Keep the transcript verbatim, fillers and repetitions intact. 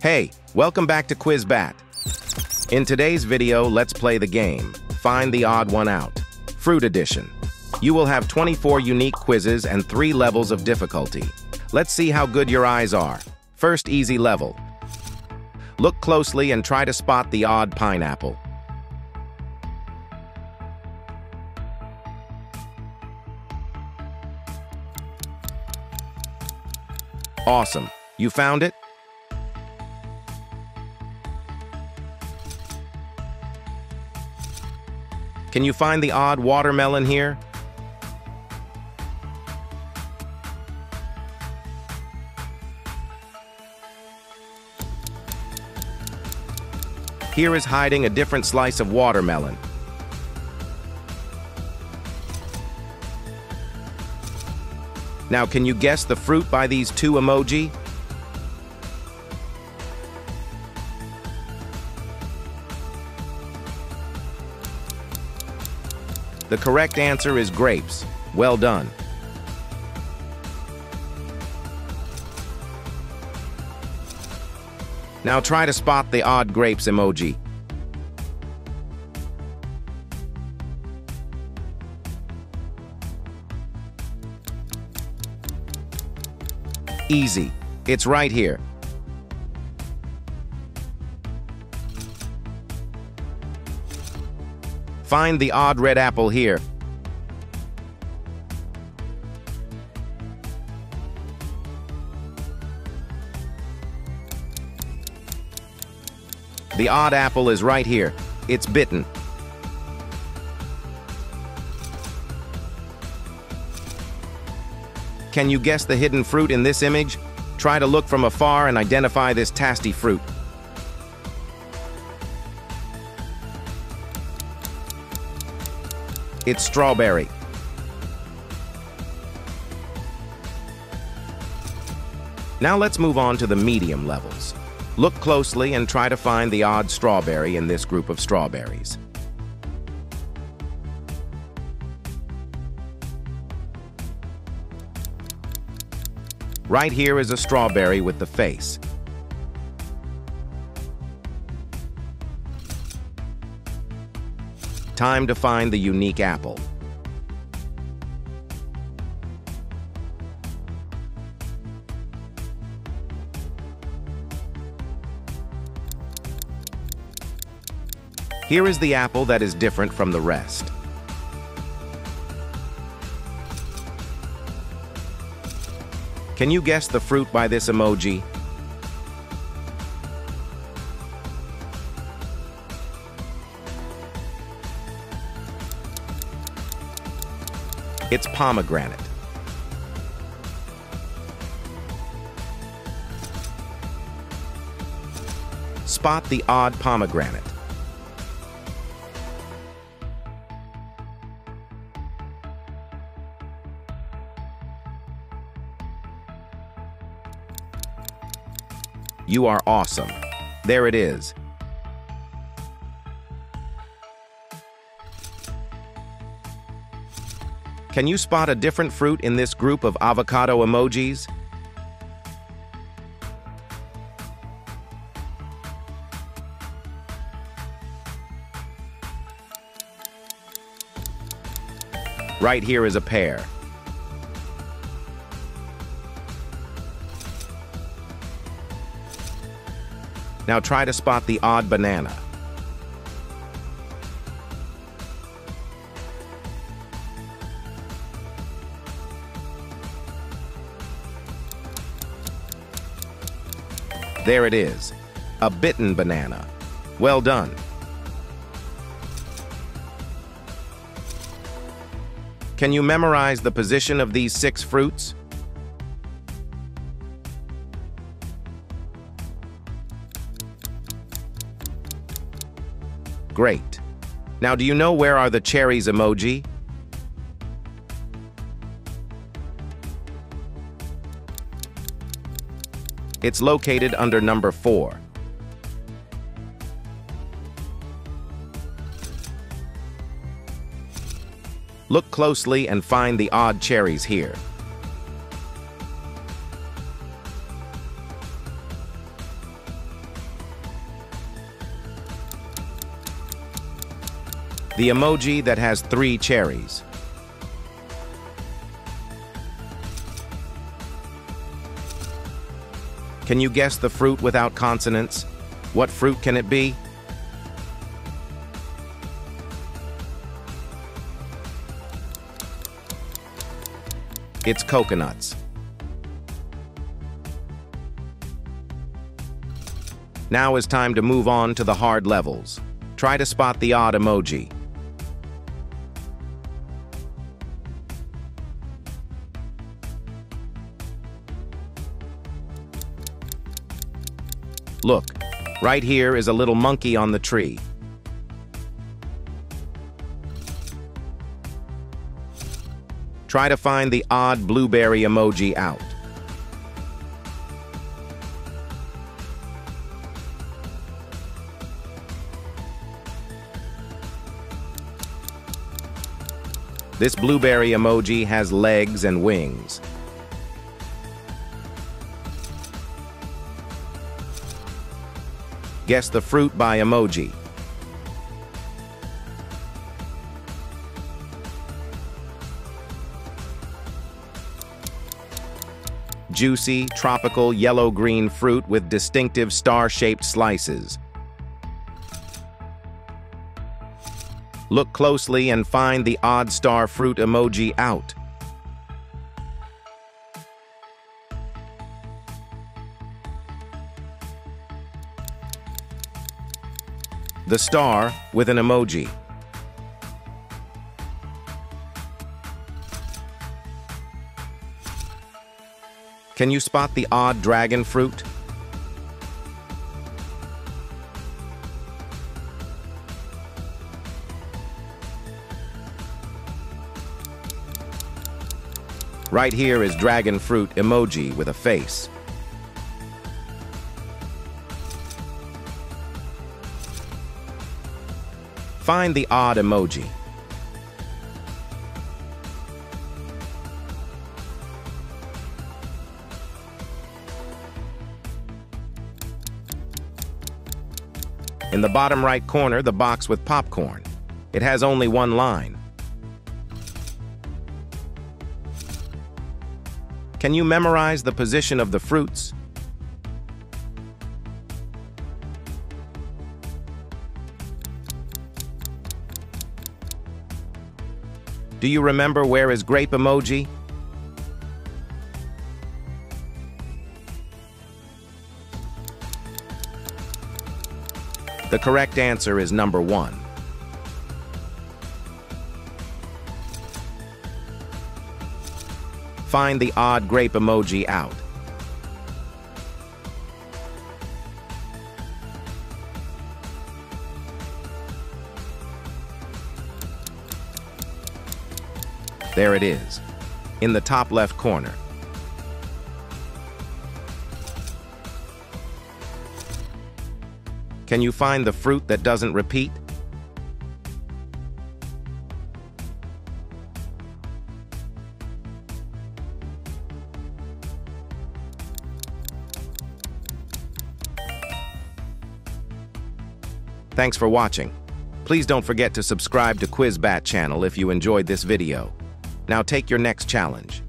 Hey, welcome back to QuizBat. In today's video, let's play the game, Find the Odd One Out, Fruit Edition. You will have twenty-four unique quizzes and three levels of difficulty. Let's see how good your eyes are. First easy level. Look closely and try to spot the odd pineapple. Awesome. You found it? Can you find the odd watermelon here? Here is hiding a different slice of watermelon. Now, can you guess the fruit by these two emoji? The correct answer is grapes. Well done. Now try to spot the odd grapes emoji. Easy. It's right here. Find the odd red apple here. The odd apple is right here. It's bitten. Can you guess the hidden fruit in this image? Try to look from afar and identify this tasty fruit. It's strawberry. Now let's move on to the medium levels. Look closely and try to find the odd strawberry in this group of strawberries. Right here is a strawberry with the face. Time to find the unique apple. Here is the apple that is different from the rest. Can you guess the fruit by this emoji? It's pomegranate. Spot the odd pomegranate. You are awesome. There it is. Can you spot a different fruit in this group of avocado emojis? Right here is a pear. Now try to spot the odd banana. There it is, a bitten banana. Well done. Can you memorize the position of these six fruits? Great. Now, do you know where are the cherries emoji? It's located under number four. Look closely and find the odd cherries here. The emoji that has three cherries. Can you guess the fruit without consonants? What fruit can it be? It's coconuts. Now is time to move on to the hard levels. Try to spot the odd emoji. Look, right here is a little monkey on the tree. Try to find the odd blueberry emoji out. This blueberry emoji has legs and wings. Guess the fruit by emoji. Juicy, tropical, yellow-green fruit with distinctive star-shaped slices. Look closely and find the odd star fruit emoji out. The star with an emoji. Can you spot the odd dragon fruit? Right here is dragon fruit emoji with a face. Find the odd emoji. In the bottom right corner, the box with popcorn. It has only one line. Can you memorize the position of the fruits? Do you remember where is grape emoji? The correct answer is number one. Find the odd grape emoji out. There it is, in the top left corner. Can you find the fruit that doesn't repeat? Thanks for watching. Please don't forget to subscribe to QuizBat channel if you enjoyed this video. Now take your next challenge.